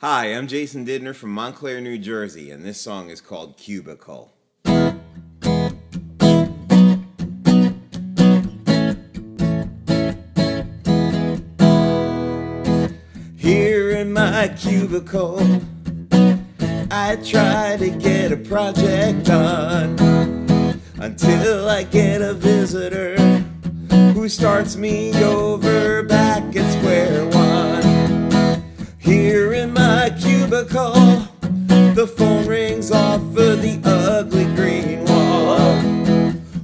Hi, I'm Jason Didner from Montclair, New Jersey, and this song is called Cubicle. Here in my cubicle, I try to get a project done until I get a visitor who starts me over back at square one. Here in my cubicle, the phone rings off of the ugly green wall.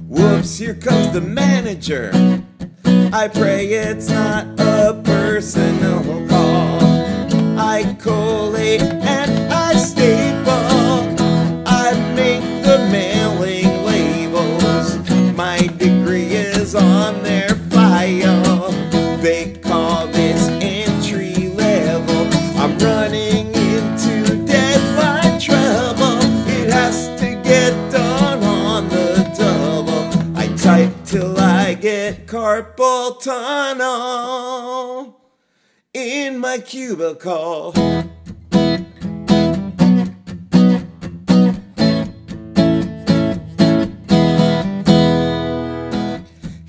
Whoops, here comes the manager. I pray it's not a personal call. I collate and I staple. I make the mailing labels. My degree is on their file. They call this entry level. I'm running into deadline trouble. It has to get done on the double. I type till I get carpal tunnel in my cubicle.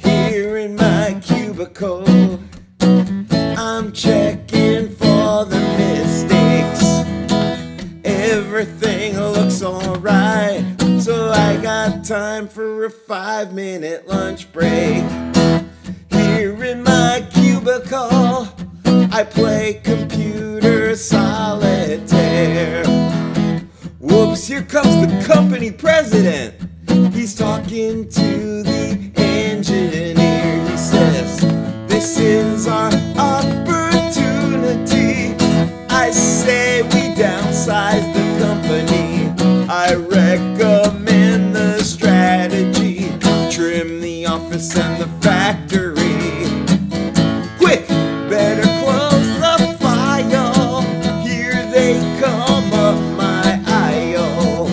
Here in my cubicle, I'm checking for the mistakes. Everything looks alright, so I got time for a 5-minute lunch break. Here in my cubicle, I play computer solitaire. Whoops, here comes the company president. He's talking to the engineer. He says, "This is our opportunity." I say we downsize the company. I recommend the strategy. Trim the office and the factory. Quick, better close the file. Here they come up my aisle.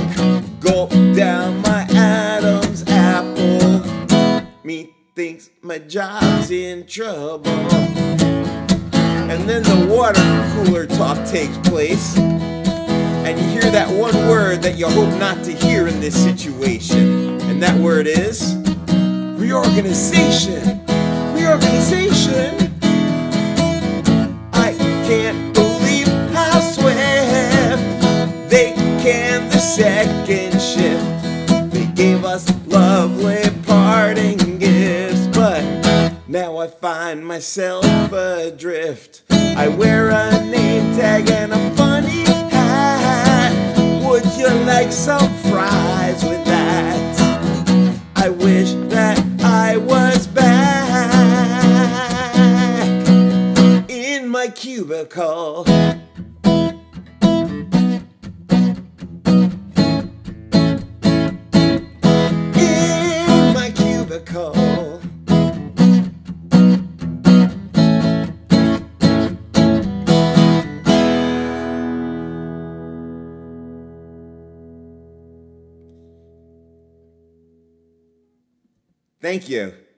Gulp down my Adam's apple. Me thinks my job's in trouble. And then the water cooler talk takes place, and you hear that one word that you hope not to hear in this situation, and that word is reorganization. Reorganization. Can't believe how swift they canned the second shift. They gave us lovely parting gifts, but now I find myself adrift. I wear a name tag and a funny hat. Would you like some fries with that? I wish that I was back in my cubicle. In my cubicle. Thank you.